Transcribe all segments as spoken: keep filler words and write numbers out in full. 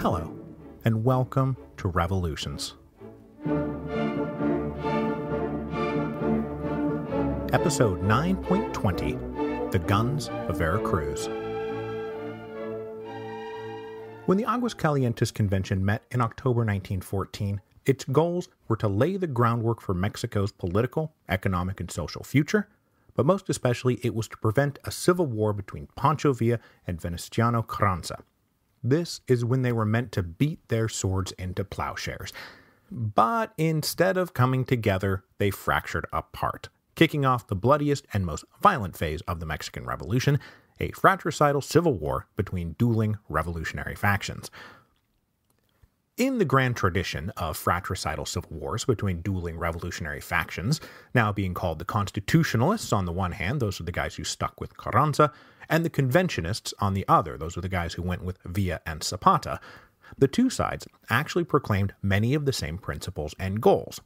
Hello, and welcome to Revolutions. Episode nine point twenty, The Guns of Veracruz. When the Aguascalientes Convention met in October nineteen fourteen, its goals were to lay the groundwork for Mexico's political, economic, and social future, but most especially it was to prevent a civil war between Pancho Villa and Venustiano Carranza. This is when they were meant to beat their swords into plowshares. But instead of coming together, they fractured apart, kicking off the bloodiest and most violent phase of the Mexican Revolution, a fratricidal civil war between dueling revolutionary factions. In the grand tradition of fratricidal civil wars between dueling revolutionary factions, now being called the Constitutionalists on the one hand, those are the guys who stuck with Carranza, and the Conventionists on the other, those are the guys who went with Villa and Zapata, the two sides actually proclaimed many of the same principles and goals.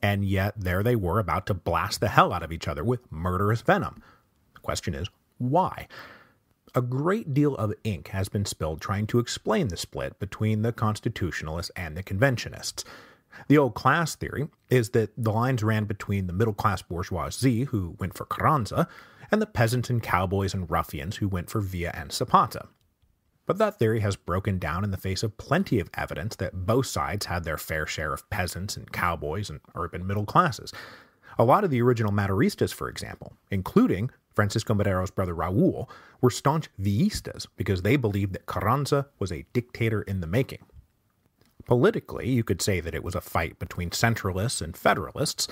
And yet there they were about to blast the hell out of each other with murderous venom. The question is, why? A great deal of ink has been spilled trying to explain the split between the Constitutionalists and the Conventionists. The old class theory is that the lines ran between the middle-class bourgeoisie, who went for Carranza, and the peasants and cowboys and ruffians, who went for Villa and Zapata. But that theory has broken down in the face of plenty of evidence that both sides had their fair share of peasants and cowboys and urban middle classes. A lot of the original Maderistas, for example, including Francisco Madero's brother Raul, were staunch Villistas because they believed that Carranza was a dictator in the making. Politically, you could say that it was a fight between centralists and federalists,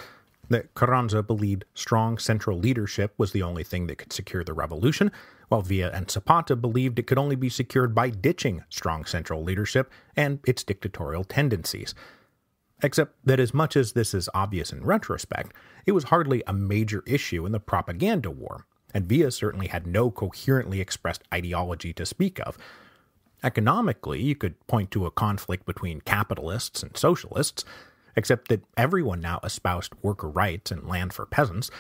that Carranza believed strong central leadership was the only thing that could secure the revolution, while Villa and Zapata believed it could only be secured by ditching strong central leadership and its dictatorial tendencies. Except that as much as this is obvious in retrospect, it was hardly a major issue in the propaganda war, and Villa certainly had no coherently expressed ideology to speak of. Economically, you could point to a conflict between capitalists and socialists, except that everyone now espoused worker rights and land for peasants.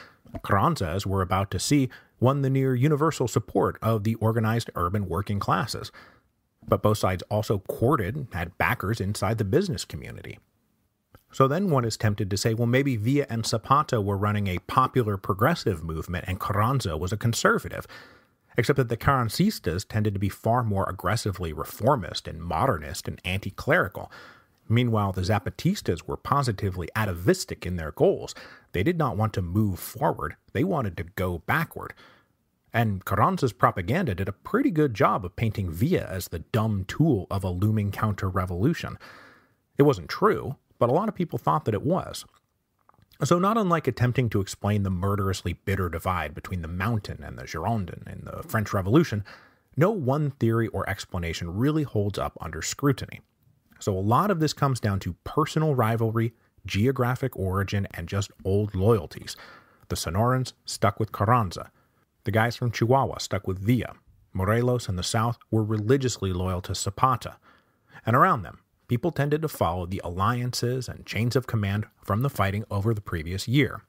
Carranza, as we're about to see, won the near universal support of the organized urban working classes. But both sides also courted and had backers inside the business community. So then one is tempted to say, well, maybe Villa and Zapata were running a popular progressive movement and Carranza was a conservative, except that the Carrancistas tended to be far more aggressively reformist and modernist and anti-clerical. Meanwhile, the Zapatistas were positively atavistic in their goals. They did not want to move forward. They wanted to go backward. And Carranza's propaganda did a pretty good job of painting Villa as the dumb tool of a looming counter-revolution. It wasn't true, but a lot of people thought that it was. So not unlike attempting to explain the murderously bitter divide between the Mountain and the Girondin in the French Revolution, no one theory or explanation really holds up under scrutiny. So a lot of this comes down to personal rivalry, geographic origin, and just old loyalties. The Sonorans stuck with Carranza. The guys from Chihuahua stuck with Villa. Morelos and the South were religiously loyal to Zapata. And around them, people tended to follow the alliances and chains of command from the fighting over the previous year.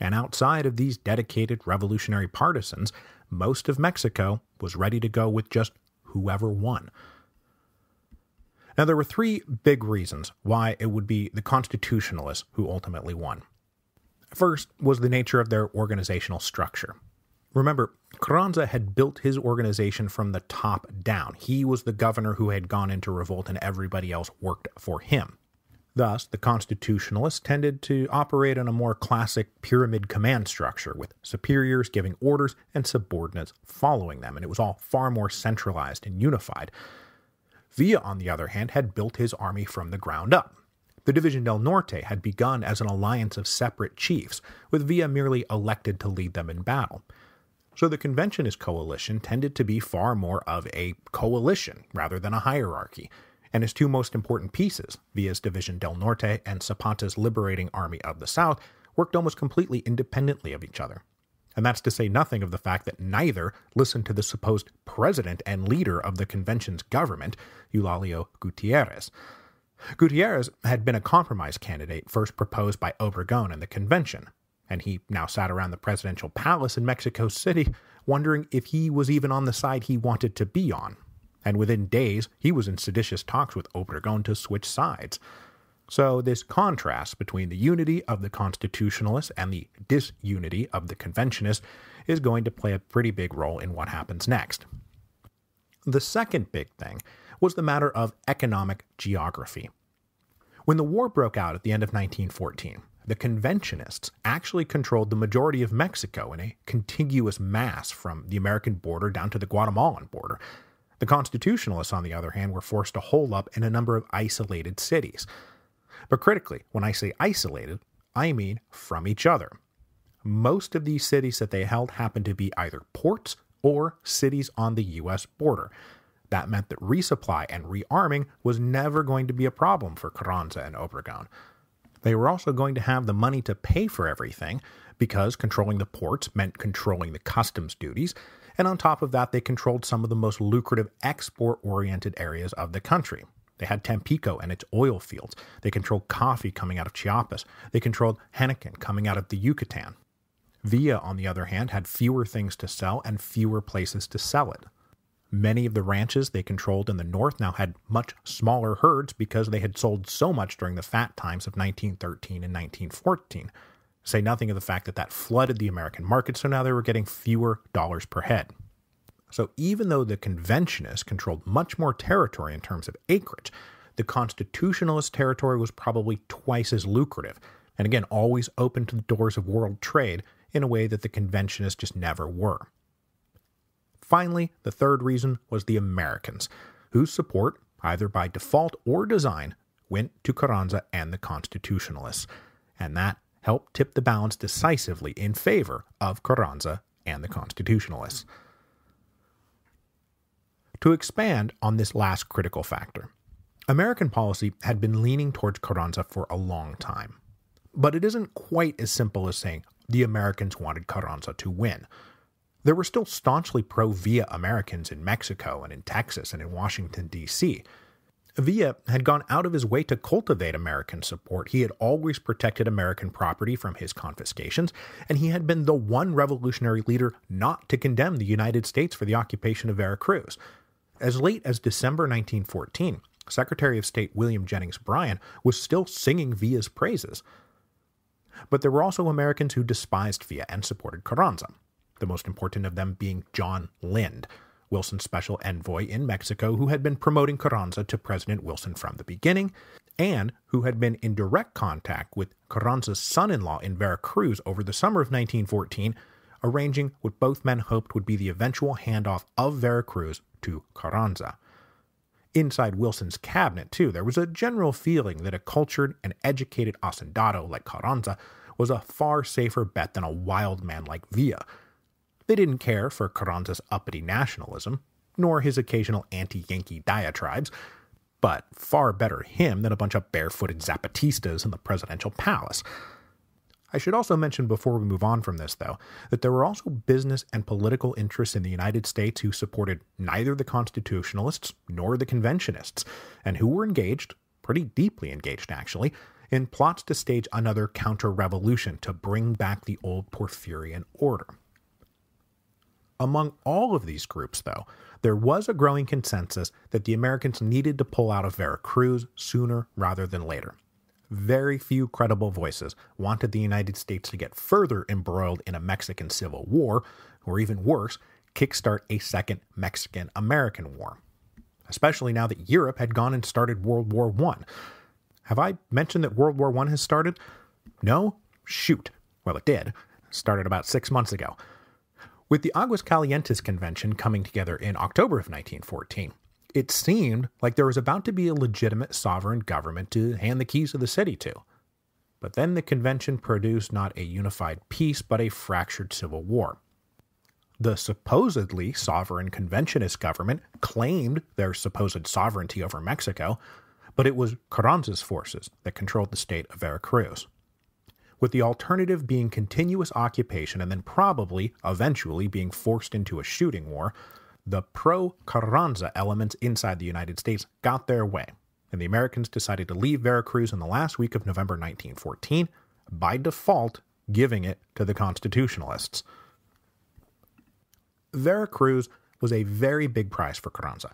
And outside of these dedicated revolutionary partisans, most of Mexico was ready to go with just whoever won. Now, there were three big reasons why it would be the Constitutionalists who ultimately won. First was the nature of their organizational structure. Remember, Carranza had built his organization from the top down. He was the governor who had gone into revolt and everybody else worked for him. Thus, the Constitutionalists tended to operate on a more classic pyramid command structure, with superiors giving orders and subordinates following them, and it was all far more centralized and unified. Villa, on the other hand, had built his army from the ground up. The Division del Norte had begun as an alliance of separate chiefs, with Villa merely elected to lead them in battle. So the Conventionist coalition tended to be far more of a coalition rather than a hierarchy, and its two most important pieces, Villa's Division del Norte and Zapata's Liberating Army of the South, worked almost completely independently of each other. And that's to say nothing of the fact that neither listened to the supposed president and leader of the convention's government, Eulalio Gutierrez. Gutierrez had been a compromise candidate first proposed by Obregón in the convention, and he now sat around the presidential palace in Mexico City, wondering if he was even on the side he wanted to be on. And within days, he was in seditious talks with Obregón to switch sides. So this contrast between the unity of the Constitutionalists and the disunity of the Conventionists is going to play a pretty big role in what happens next. The second big thing was the matter of economic geography. When the war broke out at the end of nineteen fourteen, the Conventionists actually controlled the majority of Mexico in a contiguous mass from the American border down to the Guatemalan border. The Constitutionalists, on the other hand, were forced to hole up in a number of isolated cities. But critically, when I say isolated, I mean from each other. Most of these cities that they held happened to be either ports or cities on the U S border. That meant that resupply and rearming was never going to be a problem for Carranza and Obregón. They were also going to have the money to pay for everything, because controlling the ports meant controlling the customs duties, and on top of that they controlled some of the most lucrative export-oriented areas of the country. They had Tampico and its oil fields. They controlled coffee coming out of Chiapas. They controlled henequen coming out of the Yucatan. Villa, on the other hand, had fewer things to sell and fewer places to sell it. Many of the ranches they controlled in the north now had much smaller herds because they had sold so much during the fat times of nineteen thirteen and nineteen fourteen. Say nothing of the fact that that flooded the American market, so now they were getting fewer dollars per head. So even though the Conventionists controlled much more territory in terms of acreage, the Constitutionalist territory was probably twice as lucrative, and again always open to the doors of world trade in a way that the Conventionists just never were. Finally, the third reason was the Americans, whose support, either by default or design, went to Carranza and the Constitutionalists, and that helped tip the balance decisively in favor of Carranza and the Constitutionalists. To expand on this last critical factor, American policy had been leaning towards Carranza for a long time. But it isn't quite as simple as saying the Americans wanted Carranza to win. There were still staunchly pro-Villa Americans in Mexico and in Texas and in Washington, D C Villa had gone out of his way to cultivate American support. He had always protected American property from his confiscations, and he had been the one revolutionary leader not to condemn the United States for the occupation of Veracruz. As late as December nineteen fourteen, Secretary of State William Jennings Bryan was still singing Villa's praises. But there were also Americans who despised Villa and supported Carranza, the most important of them being John Lind, Wilson's special envoy in Mexico, who had been promoting Carranza to President Wilson from the beginning, and who had been in direct contact with Carranza's son-in-law in Veracruz over the summer of nineteen fourteen, arranging what both men hoped would be the eventual handoff of Veracruz to Carranza. Inside Wilson's cabinet, too, there was a general feeling that a cultured and educated hacendado like Carranza was a far safer bet than a wild man like Villa. They didn't care for Carranza's uppity nationalism, nor his occasional anti-Yankee diatribes, but far better him than a bunch of barefooted Zapatistas in the presidential palace. I should also mention before we move on from this, though, that there were also business and political interests in the United States who supported neither the Constitutionalists nor the Conventionists, and who were engaged, pretty deeply engaged actually, in plots to stage another counter-revolution to bring back the old Porfirian order. Among all of these groups, though, there was a growing consensus that the Americans needed to pull out of Veracruz sooner rather than later. Very few credible voices wanted the United States to get further embroiled in a Mexican Civil War, or even worse, kickstart a second Mexican-American War, especially now that Europe had gone and started World War One. Have I mentioned that World War One has started? No? Shoot. Well, it did. It started about six months ago. With the Aguascalientes Convention coming together in October of nineteen fourteen, it seemed like there was about to be a legitimate sovereign government to hand the keys of the city to. But then the convention produced not a unified peace, but a fractured civil war. The supposedly sovereign conventionist government claimed their supposed sovereignty over Mexico, but it was Carranza's forces that controlled the state of Veracruz, with the alternative being continuous occupation and then probably, eventually, being forced into a shooting war. The pro-Carranza elements inside the United States got their way, and the Americans decided to leave Veracruz in the last week of November nineteen fourteen, by default giving it to the Constitutionalists. Veracruz was a very big prize for Carranza.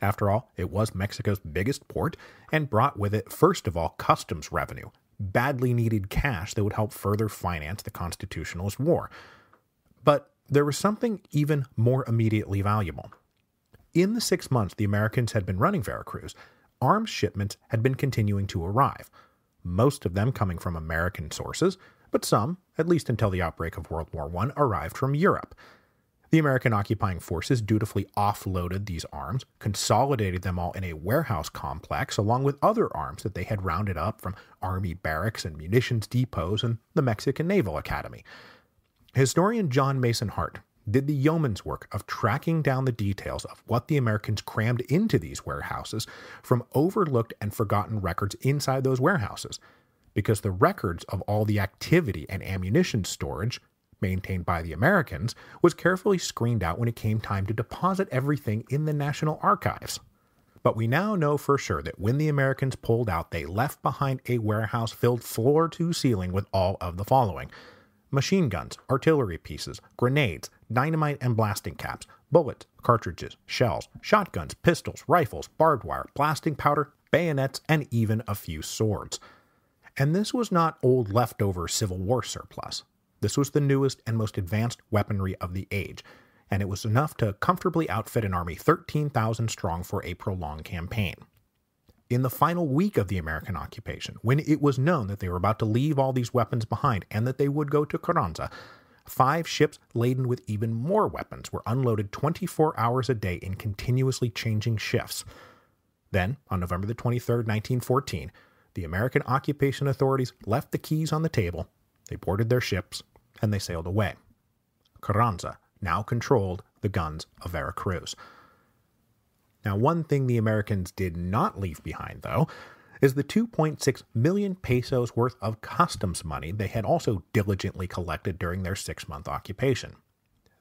After all, it was Mexico's biggest port and brought with it, first of all, customs revenue, badly needed cash that would help further finance the Constitutionalist War. But there was something even more immediately valuable. In the six months the Americans had been running Veracruz, arms shipments had been continuing to arrive, most of them coming from American sources, but some, at least until the outbreak of World War One, arrived from Europe. The American occupying forces dutifully offloaded these arms, consolidated them all in a warehouse complex along with other arms that they had rounded up from army barracks and munitions depots and the Mexican Naval Academy. Historian John Mason Hart did the yeoman's work of tracking down the details of what the Americans crammed into these warehouses from overlooked and forgotten records inside those warehouses, because the records of all the activity and ammunition storage maintained by the Americans was carefully screened out when it came time to deposit everything in the National Archives. But we now know for sure that when the Americans pulled out, they left behind a warehouse filled floor to ceiling with all of the following: machine guns, artillery pieces, grenades, dynamite and blasting caps, bullets, cartridges, shells, shotguns, pistols, rifles, barbed wire, blasting powder, bayonets, and even a few swords. And this was not old leftover Civil War surplus. This was the newest and most advanced weaponry of the age, and it was enough to comfortably outfit an army thirteen thousand strong for a prolonged campaign. In the final week of the American occupation, when it was known that they were about to leave all these weapons behind and that they would go to Carranza, five ships laden with even more weapons were unloaded twenty-four hours a day in continuously changing shifts. Then, on November the twenty-third, nineteen fourteen, the American occupation authorities left the keys on the table. They boarded their ships, and they sailed away. Carranza now controlled the guns of Veracruz. Now, one thing the Americans did not leave behind, though, is the two point six million pesos worth of customs money they had also diligently collected during their six-month occupation.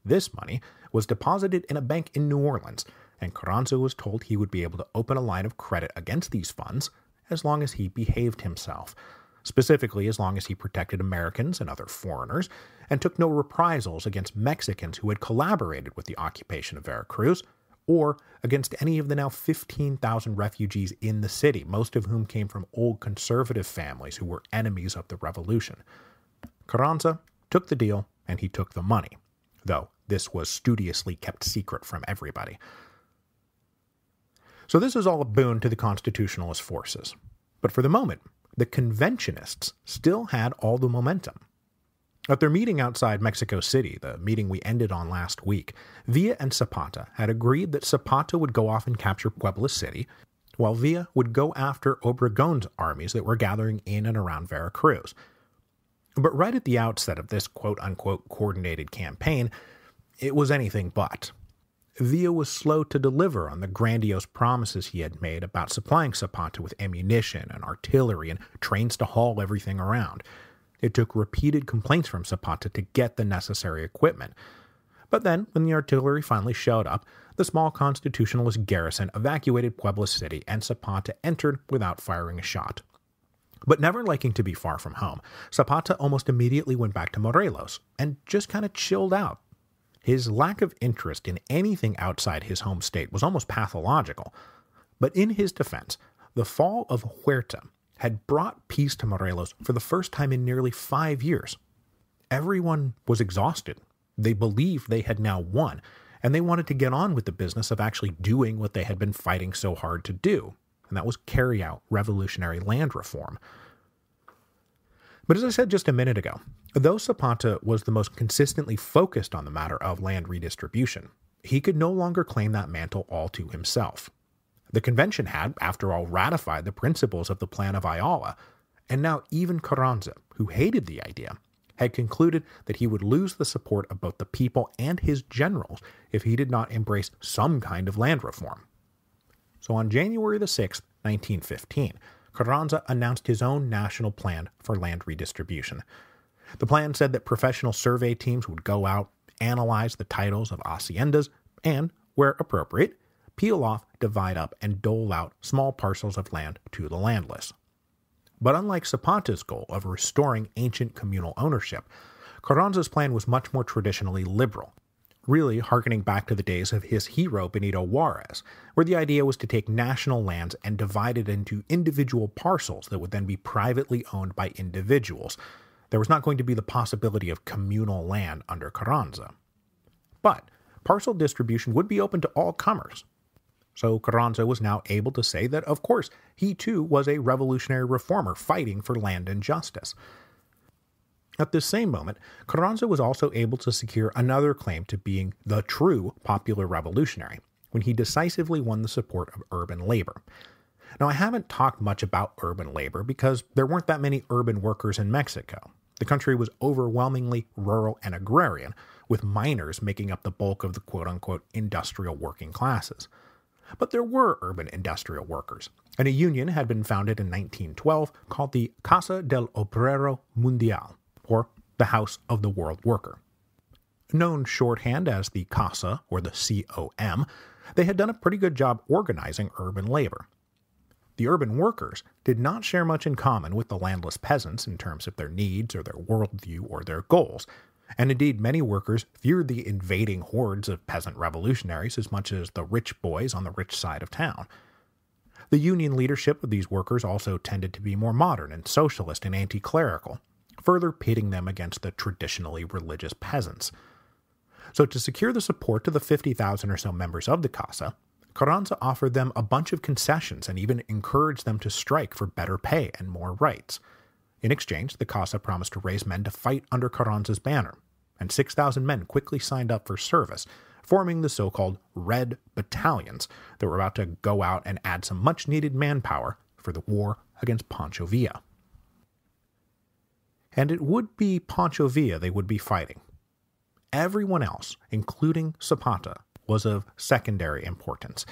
This money was deposited in a bank in New Orleans, and Carranza was told he would be able to open a line of credit against these funds as long as he behaved himself. Specifically as long as he protected Americans and other foreigners, and took no reprisals against Mexicans who had collaborated with the occupation of Veracruz, or against any of the now fifteen thousand refugees in the city, most of whom came from old conservative families who were enemies of the revolution. Carranza took the deal, and he took the money, though this was studiously kept secret from everybody. So this is all a boon to the Constitutionalist forces. But for the moment, the Conventionists still had all the momentum. At their meeting outside Mexico City, the meeting we ended on last week, Villa and Zapata had agreed that Zapata would go off and capture Puebla City, while Villa would go after Obregón's armies that were gathering in and around Veracruz. But right at the outset of this quote-unquote coordinated campaign, it was anything but. Villa was slow to deliver on the grandiose promises he had made about supplying Zapata with ammunition and artillery and trains to haul everything around. It took repeated complaints from Zapata to get the necessary equipment. But then, when the artillery finally showed up, the small Constitutionalist garrison evacuated Puebla City and Zapata entered without firing a shot. But never liking to be far from home, Zapata almost immediately went back to Morelos and just kind of chilled out. His lack of interest in anything outside his home state was almost pathological. But in his defense, the fall of Huerta had brought peace to Morelos for the first time in nearly five years. Everyone was exhausted. They believed they had now won, and they wanted to get on with the business of actually doing what they had been fighting so hard to do, and that was carry out revolutionary land reform. But as I said just a minute ago, though Zapata was the most consistently focused on the matter of land redistribution, he could no longer claim that mantle all to himself. The convention had, after all, ratified the principles of the Plan of Ayala, and now even Carranza, who hated the idea, had concluded that he would lose the support of both the people and his generals if he did not embrace some kind of land reform. So on January the sixth, nineteen fifteen, Carranza announced his own national plan for land redistribution. The plan said that professional survey teams would go out, analyze the titles of haciendas, and, where appropriate, peel off, divide up, and dole out small parcels of land to the landless. But unlike Zapata's goal of restoring ancient communal ownership, Carranza's plan was much more traditionally liberal, really harkening back to the days of his hero Benito Juarez, where the idea was to take national lands and divide it into individual parcels that would then be privately owned by individuals. There was not going to be the possibility of communal land under Carranza. But parcel distribution would be open to all comers. So Carranza was now able to say that, of course, he too was a revolutionary reformer fighting for land and justice. At this same moment, Carranza was also able to secure another claim to being the true popular revolutionary, when he decisively won the support of urban labor. Now, I haven't talked much about urban labor because there weren't that many urban workers in Mexico. The country was overwhelmingly rural and agrarian, with miners making up the bulk of the quote-unquote industrial working classes. But there were urban industrial workers, and a union had been founded in nineteen twelve called the Casa del Obrero Mundial, or the House of the World Worker. Known shorthand as the CASA, or the C O M, they had done a pretty good job organizing urban labor. The urban workers did not share much in common with the landless peasants in terms of their needs or their worldview or their goals, and indeed many workers feared the invading hordes of peasant revolutionaries as much as the rich boys on the rich side of town. The union leadership of these workers also tended to be more modern and socialist and anti-clerical, further pitting them against the traditionally religious peasants. So to secure the support to the fifty thousand or so members of the CASA, Carranza offered them a bunch of concessions and even encouraged them to strike for better pay and more rights. In exchange, the CASA promised to raise men to fight under Carranza's banner, and six thousand men quickly signed up for service, forming the so-called Red Battalions that were about to go out and add some much-needed manpower for the war against Pancho Villa. And it would be Pancho Villa they would be fighting. Everyone else, including Zapata, was of secondary importance.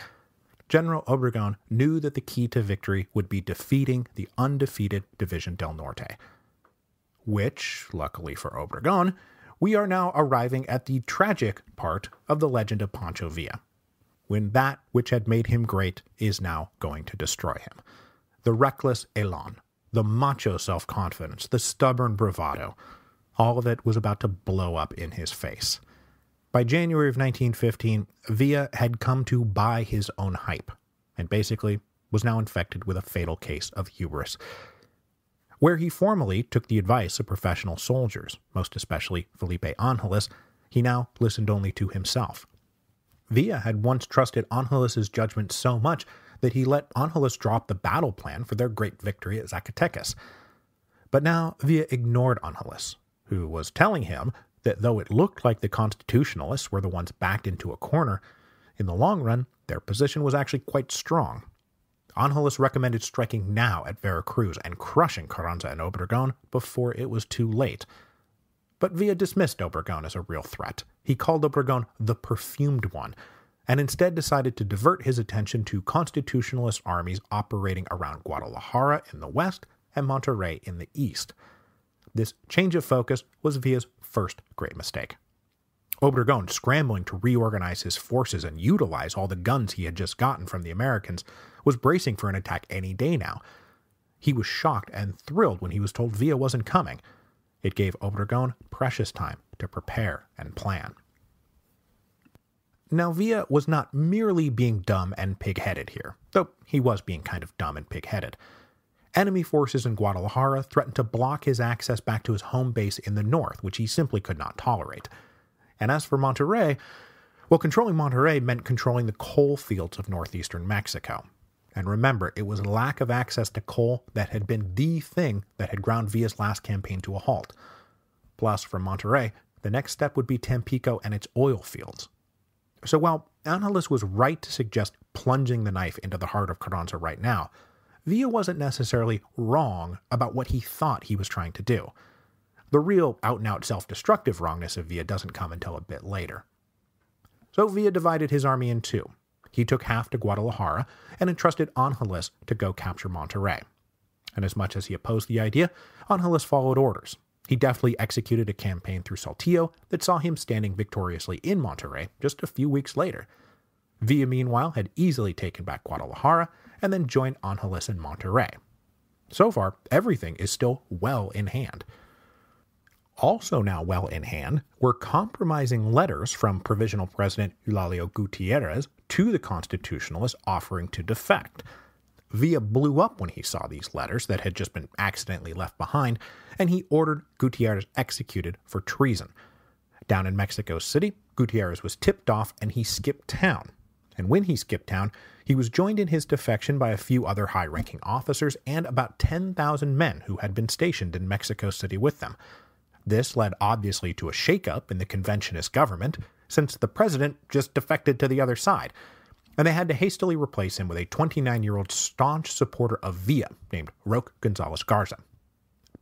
General Obregón knew that the key to victory would be defeating the undefeated Division del Norte. Which, luckily for Obregón, we are now arriving at the tragic part of the legend of Pancho Villa, when that which had made him great is now going to destroy him. The reckless elan, the macho self-confidence, the stubborn bravado, all of it was about to blow up in his face. By January of nineteen fifteen, Villa had come to buy his own hype, and basically was now infected with a fatal case of hubris, where he formally took the advice of professional soldiers, most especially Felipe Ángeles. He now listened only to himself. Villa had once trusted Ángeles' judgment so much that he let Ángeles drop the battle plan for their great victory at Zacatecas. But now Villa ignored Ángeles, who was telling him that though it looked like the constitutionalists were the ones backed into a corner, in the long run, their position was actually quite strong. Ángeles recommended striking now at Veracruz and crushing Carranza and Obregón before it was too late. But Villa dismissed Obregón as a real threat. He called Obregón the perfumed one, and instead decided to divert his attention to constitutionalist armies operating around Guadalajara in the west and Monterrey in the east. This change of focus was Villa's first great mistake. Obregón, scrambling to reorganize his forces and utilize all the guns he had just gotten from the Americans, was bracing for an attack any day now. He was shocked and thrilled when he was told Villa wasn't coming. It gave Obregón precious time to prepare and plan. Now, Villa was not merely being dumb and pig-headed here, though he was being kind of dumb and pig-headed. Enemy forces in Guadalajara threatened to block his access back to his home base in the north, which he simply could not tolerate. And as for Monterrey, well, controlling Monterrey meant controlling the coal fields of northeastern Mexico. And remember, it was lack of access to coal that had been the thing that had ground Villa's last campaign to a halt. Plus, from Monterrey, the next step would be Tampico and its oil fields. So while Ángeles was right to suggest plunging the knife into the heart of Carranza right now, Villa wasn't necessarily wrong about what he thought he was trying to do. The real out-and-out self-destructive wrongness of Villa doesn't come until a bit later. So Villa divided his army in two. He took half to Guadalajara and entrusted Ángeles to go capture Monterrey. And as much as he opposed the idea, Ángeles followed orders. He deftly executed a campaign through Saltillo that saw him standing victoriously in Monterrey just a few weeks later. Villa, meanwhile, had easily taken back Guadalajara and then joined Ángeles in Monterrey. So far, everything is still well in hand. Also now well in hand were compromising letters from Provisional President Eulalio Gutierrez to the Constitutionalists offering to defect. Villa blew up when he saw these letters that had just been accidentally left behind, and he ordered Gutierrez executed for treason. Down in Mexico City, Gutierrez was tipped off and he skipped town. And when he skipped town, he was joined in his defection by a few other high-ranking officers and about ten thousand men who had been stationed in Mexico City with them. This led obviously to a shakeup in the conventionist government, since the president just defected to the other side, and they had to hastily replace him with a twenty-nine-year-old staunch supporter of Villa named Roque Gonzalez Garza.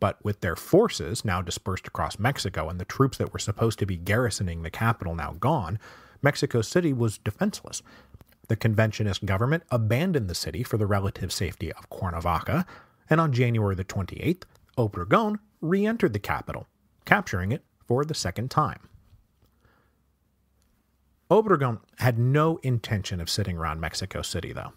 But with their forces now dispersed across Mexico and the troops that were supposed to be garrisoning the capital now gone, Mexico City was defenseless. The conventionist government abandoned the city for the relative safety of Cuernavaca, and on January the twenty-eighth, Obregón re-entered the capital, capturing it for the second time. Obregón had no intention of sitting around Mexico City, though.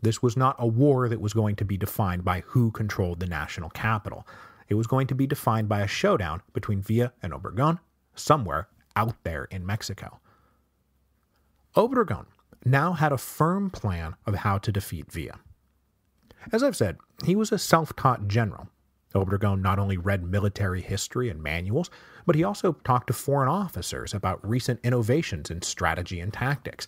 This was not a war that was going to be defined by who controlled the national capital. It was going to be defined by a showdown between Villa and Obregón somewhere out there in Mexico. Obregón now had a firm plan of how to defeat Villa. As I've said, he was a self-taught general. Obregón not only read military history and manuals, but he also talked to foreign officers about recent innovations in strategy and tactics.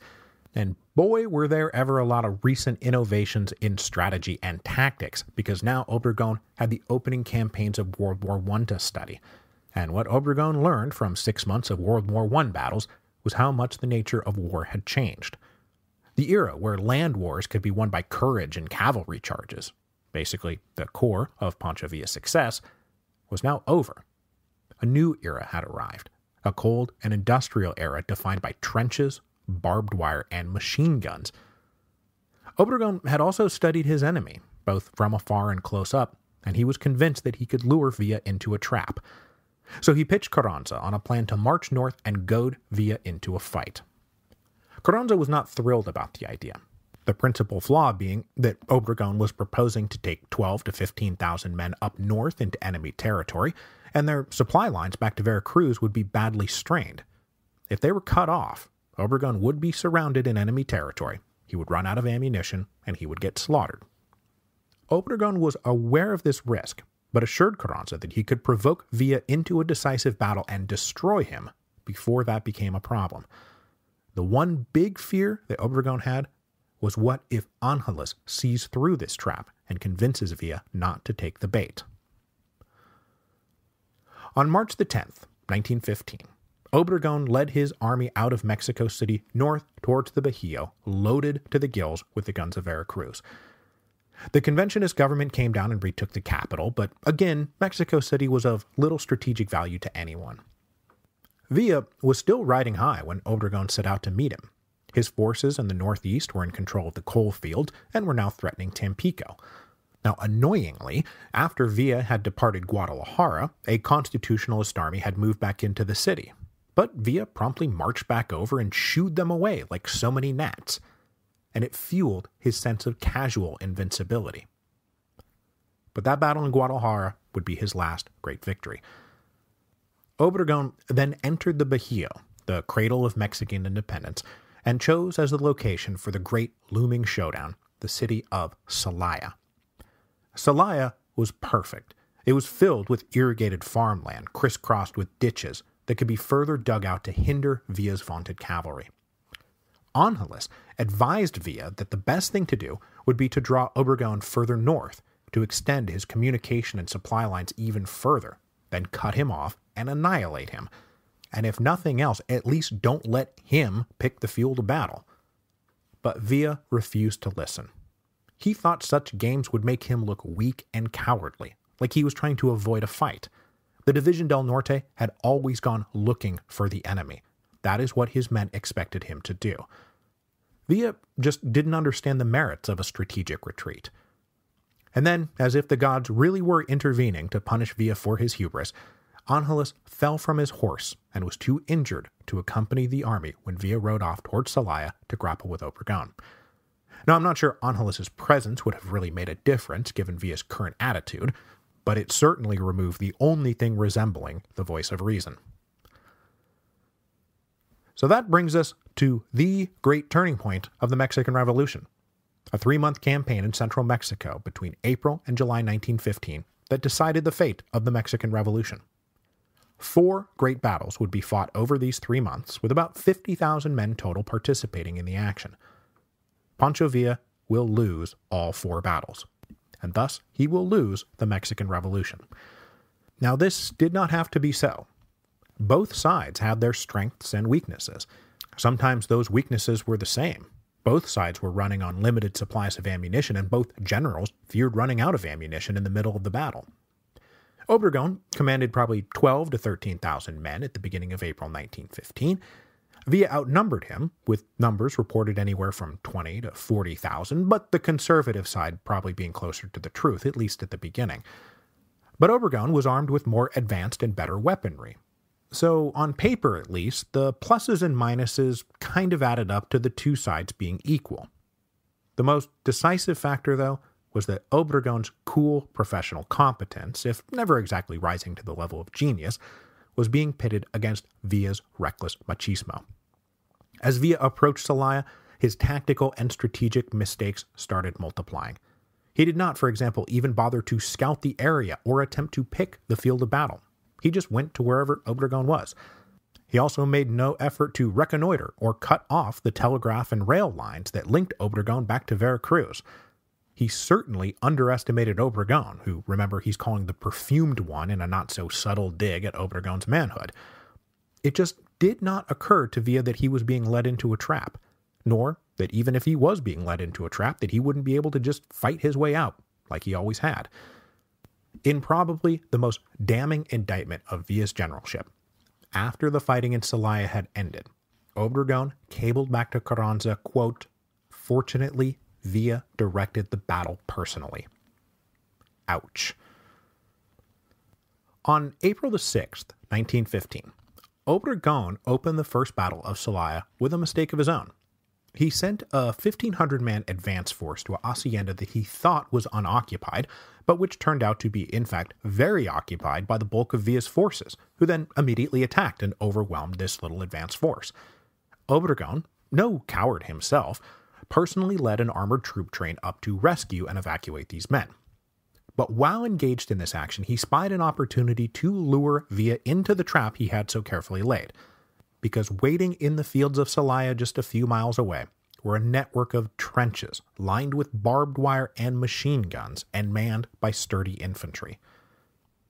And boy, were there ever a lot of recent innovations in strategy and tactics, because now Obregón had the opening campaigns of World War One to study. And what Obregón learned from six months of World War One battles was how much the nature of war had changed. The era where land wars could be won by courage and cavalry charges, basically the core of Pancho Villa's success, was now over. A new era had arrived, a cold and industrial era defined by trenches, barbed wire, and machine guns. Obregón had also studied his enemy, both from afar and close up, and he was convinced that he could lure Villa into a trap. So he pitched Carranza on a plan to march north and goad Villa into a fight. Carranza was not thrilled about the idea, the principal flaw being that Obregón was proposing to take twelve to fifteen thousand men up north into enemy territory, and their supply lines back to Veracruz would be badly strained. If they were cut off, Obregón would be surrounded in enemy territory, he would run out of ammunition, and he would get slaughtered. Obregón was aware of this risk, but assured Carranza that he could provoke Villa into a decisive battle and destroy him before that became a problem. The one big fear that Obregón had was, what if Ángeles sees through this trap and convinces Villa not to take the bait? On March the tenth, nineteen fifteen, Obregón led his army out of Mexico City north towards the Bajío, loaded to the gills with the guns of Veracruz. The conventionist government came down and retook the capital, but again, Mexico City was of little strategic value to anyone. Villa was still riding high when Obregón set out to meet him. His forces in the northeast were in control of the coal fields and were now threatening Tampico. Now, annoyingly, after Villa had departed Guadalajara, a constitutionalist army had moved back into the city. But Villa promptly marched back over and shooed them away like so many gnats, and it fueled his sense of casual invincibility. But that battle in Guadalajara would be his last great victory. Obregón then entered the Bajío, the cradle of Mexican independence, and chose as the location for the great looming showdown, the city of Celaya. Celaya was perfect. It was filled with irrigated farmland, crisscrossed with ditches that could be further dug out to hinder Villa's vaunted cavalry. Ángeles advised Villa that the best thing to do would be to draw Obregón further north, to extend his communication and supply lines even further, then cut him off and annihilate him. And if nothing else, at least don't let him pick the field of battle. But Villa refused to listen. He thought such games would make him look weak and cowardly, like he was trying to avoid a fight. The Division del Norte had always gone looking for the enemy. That is what his men expected him to do. Villa just didn't understand the merits of a strategic retreat. And then, as if the gods really were intervening to punish Villa for his hubris, Ángeles fell from his horse and was too injured to accompany the army when Villa rode off towards Celaya to grapple with Obregón. Now, I'm not sure Angeles's presence would have really made a difference given Villa's current attitude, but it certainly removed the only thing resembling the voice of reason. So that brings us to the great turning point of the Mexican Revolution, a three-month campaign in central Mexico between April and July nineteen fifteen that decided the fate of the Mexican Revolution. Four great battles would be fought over these three months, with about fifty thousand men total participating in the action. Pancho Villa will lose all four battles, and thus he will lose the Mexican Revolution. Now, this did not have to be so. Both sides had their strengths and weaknesses. Sometimes those weaknesses were the same. Both sides were running on limited supplies of ammunition, and both generals feared running out of ammunition in the middle of the battle. Obregón commanded probably twelve thousand to thirteen thousand men at the beginning of April nineteen fifteen. Villa outnumbered him, with numbers reported anywhere from twenty thousand to forty thousand, but the conservative side probably being closer to the truth, at least at the beginning. But Obregón was armed with more advanced and better weaponry. So, on paper at least, the pluses and minuses kind of added up to the two sides being equal. The most decisive factor, though, was that Obregón's cool professional competence, if never exactly rising to the level of genius, was being pitted against Villa's reckless machismo. As Villa approached Celaya, his tactical and strategic mistakes started multiplying. He did not, for example, even bother to scout the area or attempt to pick the field of battle. He just went to wherever Obregón was. He also made no effort to reconnoiter or cut off the telegraph and rail lines that linked Obregón back to Veracruz. He certainly underestimated Obregón, who, remember, he's calling the perfumed one in a not-so-subtle dig at Obregón's manhood. It just did not occur to Villa that he was being led into a trap, nor that even if he was being led into a trap, that he wouldn't be able to just fight his way out, like he always had. In probably the most damning indictment of Villa's generalship, after the fighting in Celaya had ended, Obregón cabled back to Carranza, quote, "Fortunately, Villa directed the battle personally." Ouch. On April the sixth, nineteen fifteen, Obregón opened the first battle of Celaya with a mistake of his own. He sent a fifteen hundred man advance force to a hacienda that he thought was unoccupied, but which turned out to be, in fact, very occupied by the bulk of Villa's forces, who then immediately attacked and overwhelmed this little advance force. Obregón, no coward himself, personally led an armored troop train up to rescue and evacuate these men. But while engaged in this action, he spied an opportunity to lure Villa into the trap he had so carefully laid, because waiting in the fields of Celaya just a few miles away were a network of trenches lined with barbed wire and machine guns and manned by sturdy infantry.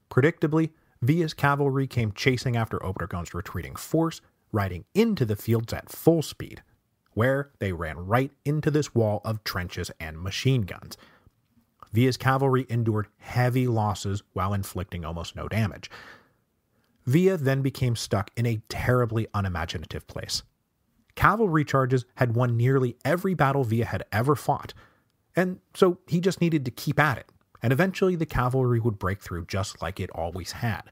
Predictably, Villa's cavalry came chasing after Obregón's retreating force, riding into the fields at full speed, where they ran right into this wall of trenches and machine guns. Villa's cavalry endured heavy losses while inflicting almost no damage. Villa then became stuck in a terribly unimaginative place. Cavalry charges had won nearly every battle Villa had ever fought, and so he just needed to keep at it, and eventually the cavalry would break through just like it always had.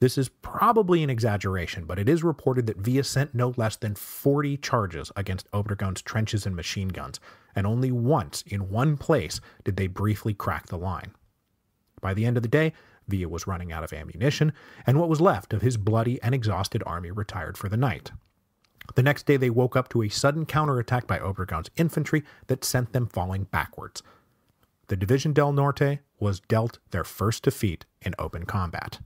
This is probably an exaggeration, but it is reported that Villa sent no less than forty charges against Obregón's trenches and machine guns, and only once, in one place, did they briefly crack the line. By the end of the day, Villa was running out of ammunition, and what was left of his bloody and exhausted army retired for the night. The next day they woke up to a sudden counterattack by Obregón's infantry that sent them falling backwards. The Division del Norte was dealt their first defeat in open combat.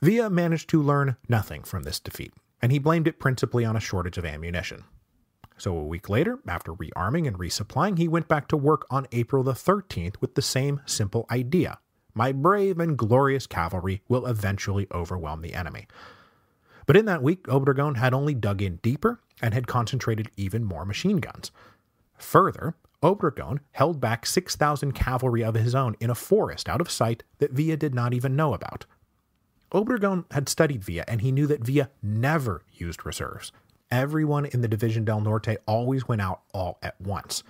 Villa managed to learn nothing from this defeat, and he blamed it principally on a shortage of ammunition. So a week later, after rearming and resupplying, he went back to work on April the thirteenth with the same simple idea. My brave and glorious cavalry will eventually overwhelm the enemy. But in that week, Obregón had only dug in deeper and had concentrated even more machine guns. Further, Obregón held back six thousand cavalry of his own in a forest out of sight that Villa did not even know about. Obregón had studied Villa, and he knew that Villa never used reserves. Everyone in the Division del Norte always went out all at once.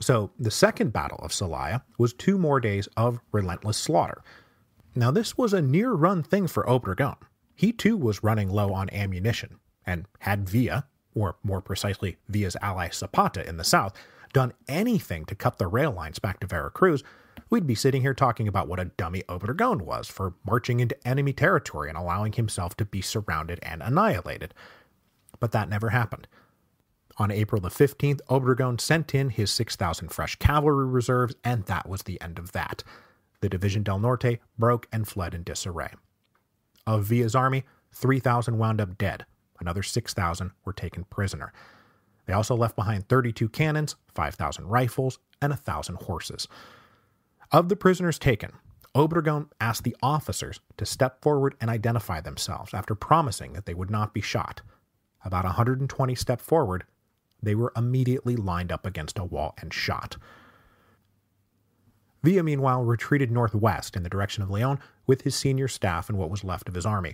So the second battle of Celaya was two more days of relentless slaughter. Now this was a near-run thing for Obregón. He too was running low on ammunition, and had Villa, or more precisely Villa's ally Zapata in the south, done anything to cut the rail lines back to Veracruz, we'd be sitting here talking about what a dummy Obregón was for marching into enemy territory and allowing himself to be surrounded and annihilated. But that never happened. On April the fifteenth, Obregón sent in his six thousand fresh cavalry reserves, and that was the end of that. The Division del Norte broke and fled in disarray. Of Villa's army, three thousand wound up dead. Another six thousand were taken prisoner. They also left behind thirty-two cannons, five thousand rifles, and one thousand horses. Of the prisoners taken, Obregón asked the officers to step forward and identify themselves after promising that they would not be shot. About one hundred twenty stepped forward, they were immediately lined up against a wall and shot. Villa, meanwhile, retreated northwest in the direction of León with his senior staff and what was left of his army.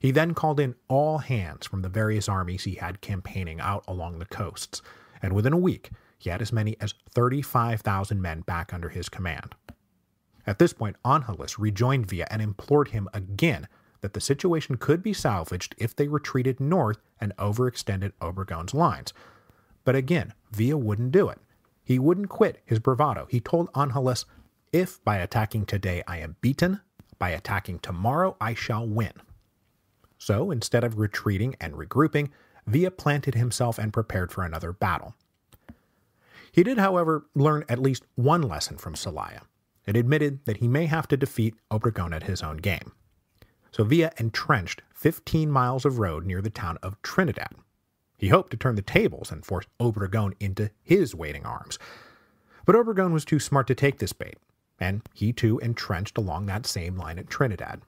He then called in all hands from the various armies he had campaigning out along the coasts, and within a week, he had as many as thirty-five thousand men back under his command. At this point, Ángeles rejoined Villa and implored him again that the situation could be salvaged if they retreated north and overextended Obregón's lines. But again, Villa wouldn't do it. He wouldn't quit his bravado. He told Ángeles, "If by attacking today I am beaten, by attacking tomorrow I shall win." So instead of retreating and regrouping, Villa planted himself and prepared for another battle. He did, however, learn at least one lesson from Celaya, and admitted that he may have to defeat Obregón at his own game. So Villa entrenched fifteen miles of road near the town of Trinidad. He hoped to turn the tables and force Obregón into his waiting arms. But Obregón was too smart to take this bait, and he too entrenched along that same line at Trinidad.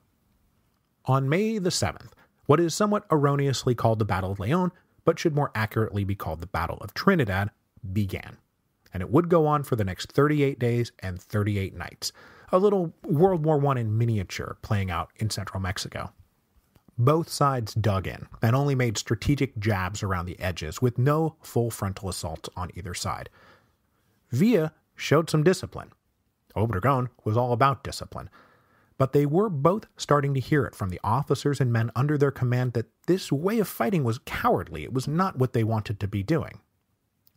On May the seventh, what is somewhat erroneously called the Battle of León, but should more accurately be called the Battle of Trinidad, began. And it would go on for the next thirty-eight days and thirty-eight nights, a little World War One in miniature playing out in central Mexico. Both sides dug in and only made strategic jabs around the edges with no full frontal assaults on either side. Villa showed some discipline. Obregón was all about discipline. But they were both starting to hear it from the officers and men under their command that this way of fighting was cowardly. It was not what they wanted to be doing.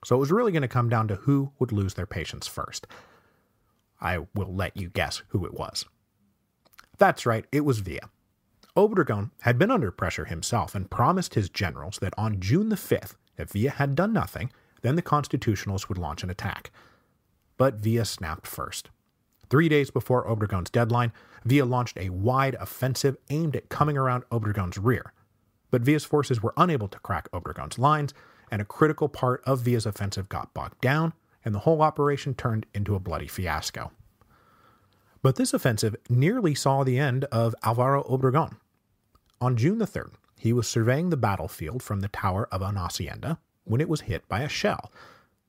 So it was really going to come down to who would lose their patience first. I will let you guess who it was. That's right, it was Villa. Obregón had been under pressure himself and promised his generals that on June the fifth, if Villa had done nothing, then the Constitutionals would launch an attack. But Villa snapped first. Three days before Obregón's deadline, Villa launched a wide offensive aimed at coming around Obregón's rear. But Villa's forces were unable to crack Obregón's lines, and a critical part of Villa's offensive got bogged down, and the whole operation turned into a bloody fiasco. But this offensive nearly saw the end of Alvaro Obregón. On June the third, he was surveying the battlefield from the tower of an hacienda when it was hit by a shell.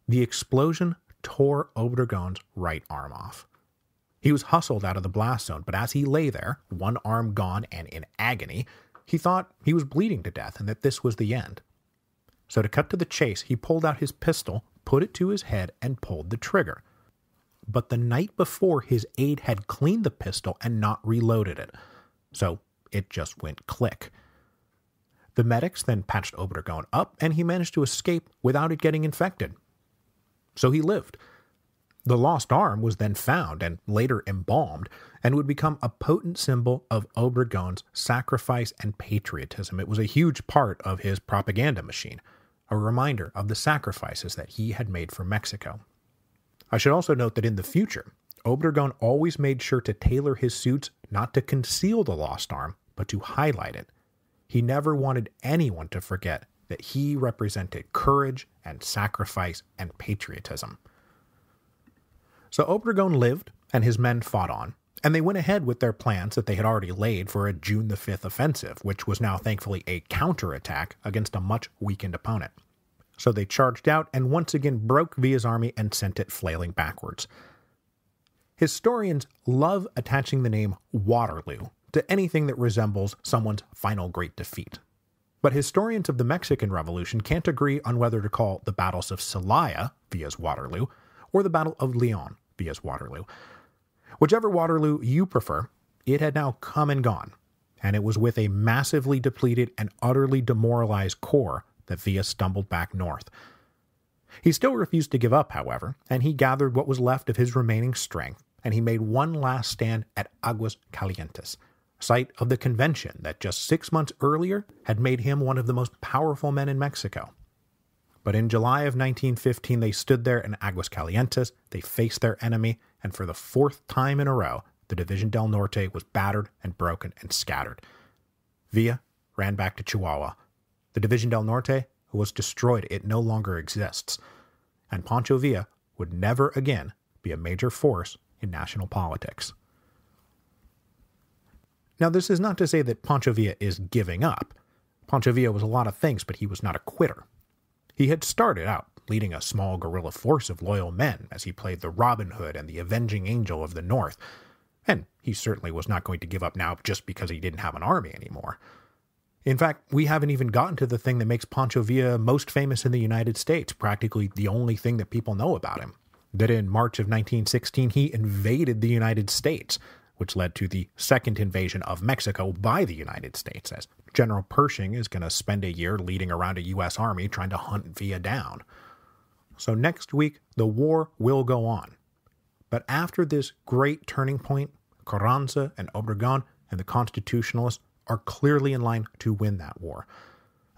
The explosion tore Obregón's right arm off. He was hustled out of the blast zone, but as he lay there, one arm gone and in agony, he thought he was bleeding to death and that this was the end. So to cut to the chase, he pulled out his pistol, put it to his head, and pulled the trigger. But the night before, his aide had cleaned the pistol and not reloaded it. So it just went click. The medics then patched Obregón up, and he managed to escape without it getting infected. So he lived. The lost arm was then found and later embalmed, and would become a potent symbol of Obregón's sacrifice and patriotism. It was a huge part of his propaganda machine, a reminder of the sacrifices that he had made for Mexico. I should also note that in the future, Obregón always made sure to tailor his suits not to conceal the lost arm, but to highlight it. He never wanted anyone to forget that he represented courage and sacrifice and patriotism. So Obregón lived, and his men fought on, and they went ahead with their plans that they had already laid for a June the fifth offensive, which was now thankfully a counterattack against a much weakened opponent. So they charged out and once again broke Villa's army and sent it flailing backwards. Historians love attaching the name Waterloo to anything that resembles someone's final great defeat. But historians of the Mexican Revolution can't agree on whether to call the battles of Celaya Villa's Waterloo, or the Battle of León Villa's Waterloo. Whichever Waterloo you prefer, it had now come and gone, and it was with a massively depleted and utterly demoralized corps that Villa stumbled back north. He still refused to give up, however, and he gathered what was left of his remaining strength, and he made one last stand at Aguascalientes, site of the convention that just six months earlier had made him one of the most powerful men in Mexico. But in July of nineteen fifteen, they stood there in Aguascalientes, they faced their enemy, and for the fourth time in a row, the Division del Norte was battered and broken and scattered. Villa ran back to Chihuahua. The Division del Norte was destroyed. It no longer exists. And Pancho Villa would never again be a major force in national politics. Now, this is not to say that Pancho Villa is giving up. Pancho Villa was a lot of things, but he was not a quitter. He had started out leading a small guerrilla force of loyal men as he played the Robin Hood and the avenging angel of the North, and he certainly was not going to give up now just because he didn't have an army anymore. In fact, we haven't even gotten to the thing that makes Pancho Villa most famous in the United States, practically the only thing that people know about him, that in March of nineteen sixteen he invaded the United States, which led to the second invasion of Mexico by the United States, as General Pershing is going to spend a year leading around a U S army trying to hunt Villa down. So next week, the war will go on. But after this great turning point, Carranza and Obregón and the Constitutionalists are clearly in line to win that war.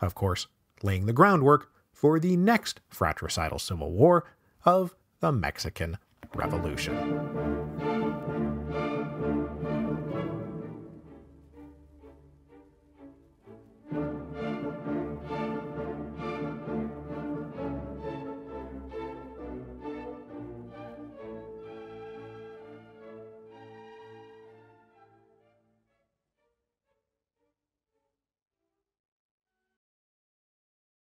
Of course, laying the groundwork for the next fratricidal civil war of the Mexican Revolution.